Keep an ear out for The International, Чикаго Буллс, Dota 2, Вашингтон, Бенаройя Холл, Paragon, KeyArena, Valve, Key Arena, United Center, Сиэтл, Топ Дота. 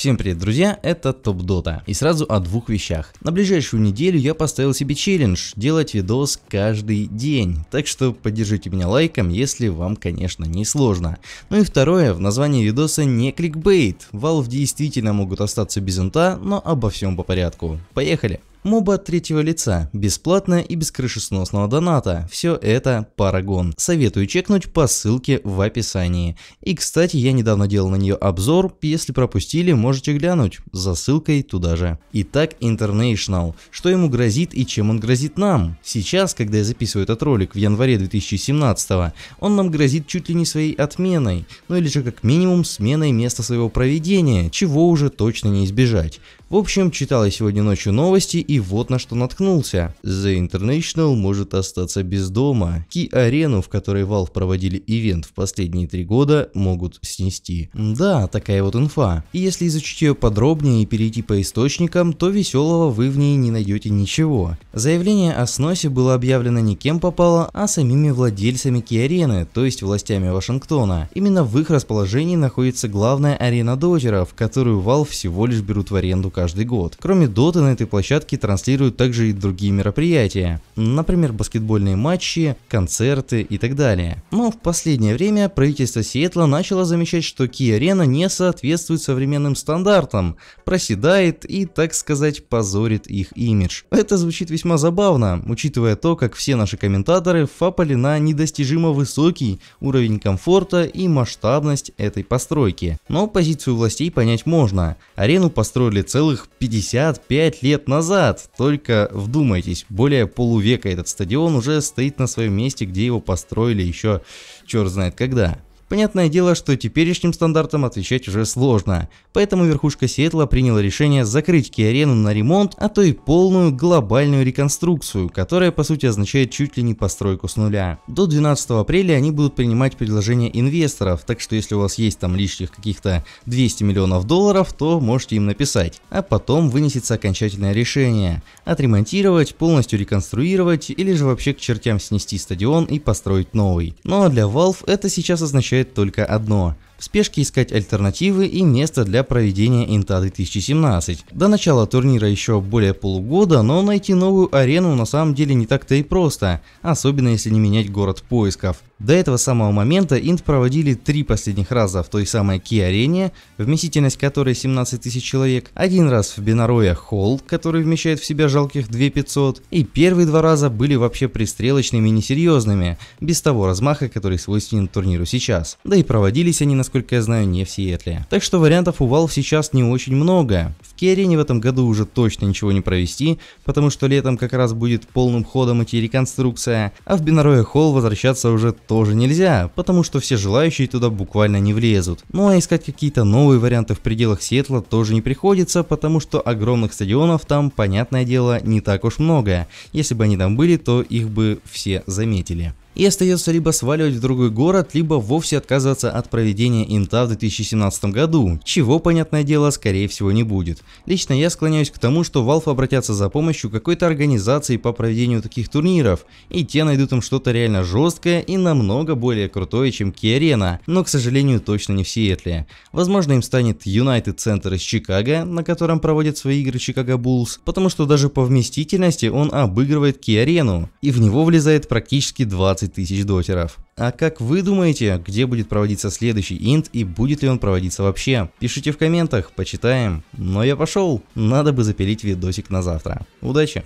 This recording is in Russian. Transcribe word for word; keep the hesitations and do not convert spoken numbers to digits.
Всем привет, друзья, это Топ Дота. И сразу о двух вещах. На ближайшую неделю я поставил себе челлендж делать видос каждый день. Так что поддержите меня лайком, если вам, конечно, не сложно. Ну и второе, в названии видоса не кликбейт. Valve действительно могут остаться без инта, но обо всем по порядку. Поехали! Моба от третьего лица, бесплатно и без крышесносного доната, все это Paragon. Советую чекнуть по ссылке в описании. И кстати, я недавно делал на нее обзор, если пропустили, можете глянуть, за ссылкой туда же. Итак, International. Что ему грозит и чем он грозит нам? Сейчас, когда я записываю этот ролик в январе две тысячи семнадцатого, он нам грозит чуть ли не своей отменой, ну или же как минимум сменой места своего проведения, чего уже точно не избежать. В общем, читал я сегодня ночью новости, и вот на что наткнулся. The International может остаться без дома. KeyAreну, в которой Valve проводили ивент в последние три года, могут снести. Да, такая вот инфа. И если изучить ее подробнее и перейти по источникам, то веселого вы в ней не найдете ничего. Заявление о сносе было объявлено не кем попало, а самими владельцами KeyAreны, то есть властями Вашингтона. Именно в их расположении находится главная арена дотеров, которую Valve всего лишь берут в аренду каждый год. Кроме доты, на этой площадке транслируют также и другие мероприятия, например, баскетбольные матчи, концерты и так далее. Но в последнее время правительство Сиэтла начало замечать, что KeyArena не соответствует современным стандартам, проседает и, так сказать, позорит их имидж. Это звучит весьма забавно, учитывая то, как все наши комментаторы фапали на недостижимо высокий уровень комфорта и масштабность этой постройки. Но позицию властей понять можно. Арену построили целую пятьдесят пять лет назад, только вдумайтесь, более полувека этот стадион уже стоит на своем месте, где его построили еще черт знает когда. Понятное дело, что теперешним стандартам отвечать уже сложно, поэтому верхушка Сиэтла приняла решение закрыть KeyAreну на ремонт, а то и полную глобальную реконструкцию, которая по сути означает чуть ли не постройку с нуля. До двенадцатого апреля они будут принимать предложения инвесторов, так что если у вас есть там лишних каких-то двести миллионов долларов, то можете им написать, а потом вынесется окончательное решение – отремонтировать, полностью реконструировать или же вообще к чертям снести стадион и построить новый. Но для Valve это сейчас означает только одно. В спешке искать альтернативы и место для проведения Инта две тысячи семнадцать. До начала турнира еще более полугода, но найти новую арену на самом деле не так-то и просто, особенно если не менять город поисков. До этого самого момента Инт проводили три последних раза в той самой KeyAreне, вместительность которой семнадцать тысяч человек, один раз в Бенаройя Холл, который вмещает в себя жалких две тысячи пятьсот, и первые два раза были вообще пристрелочными и несерьезными, без того размаха, который свойственен турниру сейчас. Да и проводились они, на насколько я знаю, не в Сиэтле. Так что вариантов у Valve сейчас не очень много. В KeyAreне в этом году уже точно ничего не провести, потому что летом как раз будет полным ходом идти реконструкция, а в Бенаройя Холл возвращаться уже тоже нельзя, потому что все желающие туда буквально не влезут. Ну а искать какие-то новые варианты в пределах Сиэтла тоже не приходится, потому что огромных стадионов там, понятное дело, не так уж много. Если бы они там были, то их бы все заметили. И остается либо сваливать в другой город, либо вовсе отказываться от проведения Инта в две тысячи семнадцатом году, чего, понятное дело, скорее всего не будет. Лично я склоняюсь к тому, что Valve обратятся за помощью какой-то организации по проведению таких турниров, и те найдут им что-то реально жесткое и намного более крутое, чем KeyArena, но, к сожалению, точно не в Сиэтле. Возможно, им станет United Center из Чикаго, на котором проводят свои игры Чикаго Буллс, потому что даже по вместительности он обыгрывает KeyAreну, и в него влезает практически двадцать тысяч дотеров. А как вы думаете, где будет проводиться следующий Инт и будет ли он проводиться вообще? Пишите в комментах, почитаем. Но я пошел, надо бы запилить видосик на завтра. Удачи!